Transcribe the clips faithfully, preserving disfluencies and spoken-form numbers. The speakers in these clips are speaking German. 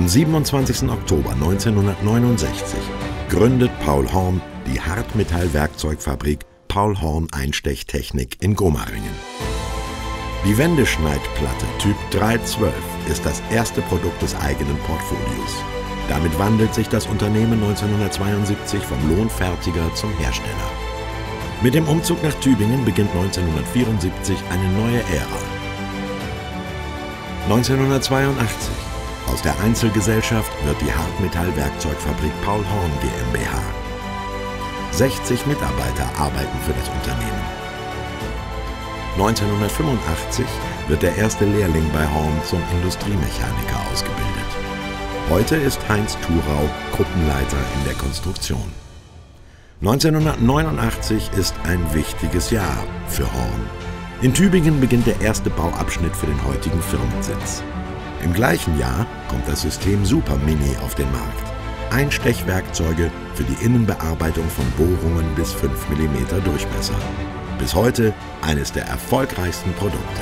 Am siebenundzwanzigsten Oktober neunzehnhundertneunundsechzig gründet Paul Horn die Hartmetallwerkzeugfabrik Paul Horn Einstechtechnik in Gomaringen. Die Wendeschneidplatte Typ drei zwölf ist das erste Produkt des eigenen Portfolios. Damit wandelt sich das Unternehmen neunzehnhundertzweiundsiebzig vom Lohnfertiger zum Hersteller. Mit dem Umzug nach Tübingen beginnt neunzehnhundertvierundsiebzig eine neue Ära. neunzehnhundertzweiundachtzig. Aus der Einzelgesellschaft wird die Hartmetallwerkzeugfabrik Paul Horn GmbH. sechzig Mitarbeiter arbeiten für das Unternehmen. neunzehnhundertfünfundachtzig wird der erste Lehrling bei Horn zum Industriemechaniker ausgebildet. Heute ist Heinz Thurau Gruppenleiter in der Konstruktion. neunzehnhundertneunundachtzig ist ein wichtiges Jahr für Horn. In Tübingen beginnt der erste Bauabschnitt für den heutigen Firmensitz. Im gleichen Jahr kommt das System Super Mini auf den Markt. Einstechwerkzeuge für die Innenbearbeitung von Bohrungen bis fünf Millimeter Durchmesser. Bis heute eines der erfolgreichsten Produkte.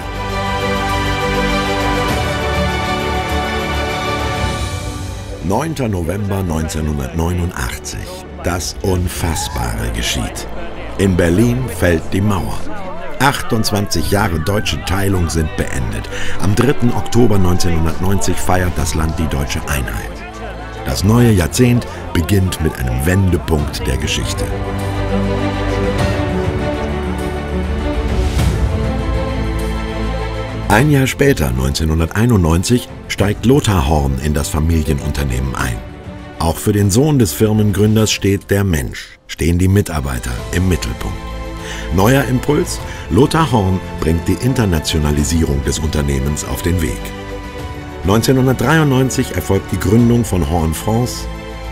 neunter November neunzehnhundertneunundachtzig. Das Unfassbare geschieht. In Berlin fällt die Mauer. achtundzwanzig Jahre deutsche Teilung sind beendet. Am dritten Oktober neunzehnhundertneunzig feiert das Land die deutsche Einheit. Das neue Jahrzehnt beginnt mit einem Wendepunkt der Geschichte. Ein Jahr später, neunzehnhunderteinundneunzig, steigt Lothar Horn in das Familienunternehmen ein. Auch für den Sohn des Firmengründers steht der Mensch, stehen die Mitarbeiter im Mittelpunkt. Neuer Impuls: Lothar Horn bringt die Internationalisierung des Unternehmens auf den Weg. neunzehnhundertdreiundneunzig erfolgt die Gründung von Horn France,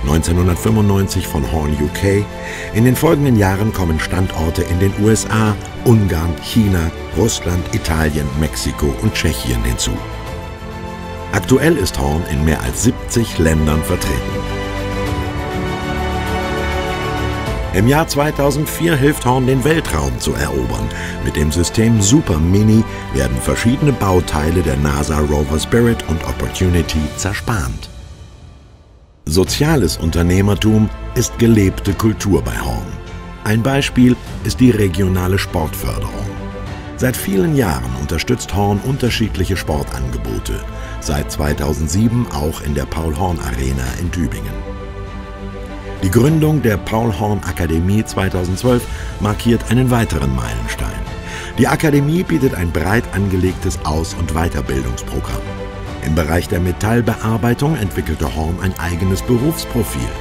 neunzehnhundertfünfundneunzig von Horn U K. In den folgenden Jahren kommen Standorte in den U S A, Ungarn, China, Russland, Italien, Mexiko und Tschechien hinzu. Aktuell ist Horn in mehr als siebzig Ländern vertreten. Im Jahr zweitausendvier hilft Horn, den Weltraum zu erobern. Mit dem System Super Mini werden verschiedene Bauteile der NASA Rover Spirit und Opportunity zerspannt. Soziales Unternehmertum ist gelebte Kultur bei Horn. Ein Beispiel ist die regionale Sportförderung. Seit vielen Jahren unterstützt Horn unterschiedliche Sportangebote, seit zweitausendsieben auch in der Paul-Horn-Arena in Tübingen. Die Gründung der Paul-Horn-Akademie zweitausendzwölf markiert einen weiteren Meilenstein. Die Akademie bietet ein breit angelegtes Aus- und Weiterbildungsprogramm. Im Bereich der Metallbearbeitung entwickelte Horn ein eigenes Berufsprofil.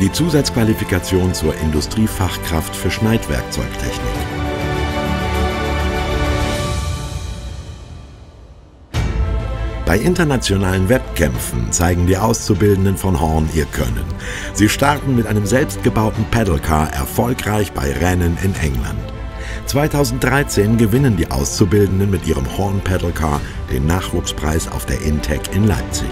Die Zusatzqualifikation zur Industriefachkraft für Schneidwerkzeugtechnik. Bei internationalen Wettkämpfen zeigen die Auszubildenden von Horn ihr Können. Sie starten mit einem selbstgebauten Pedalcar erfolgreich bei Rennen in England. zweitausenddreizehn gewinnen die Auszubildenden mit ihrem Horn Pedalcar den Nachwuchspreis auf der INTEC in Leipzig.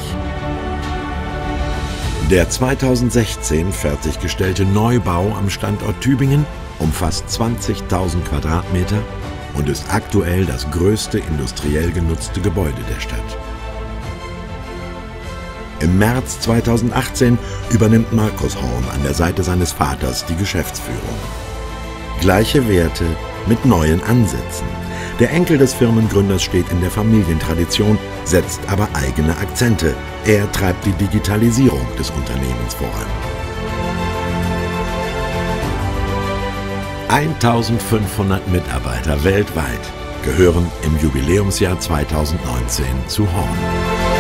Der zweitausendsechzehn fertiggestellte Neubau am Standort Tübingen umfasst zwanzigtausend Quadratmeter und ist aktuell das größte industriell genutzte Gebäude der Stadt. Im März zweitausendachtzehn übernimmt Markus Horn an der Seite seines Vaters die Geschäftsführung. Gleiche Werte mit neuen Ansätzen. Der Enkel des Firmengründers steht in der Familientradition, setzt aber eigene Akzente. Er treibt die Digitalisierung des Unternehmens voran. eintausendfünfhundert Mitarbeiter weltweit gehören im Jubiläumsjahr zweitausendneunzehn zu Horn.